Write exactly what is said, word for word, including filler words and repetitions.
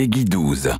Peggy douze.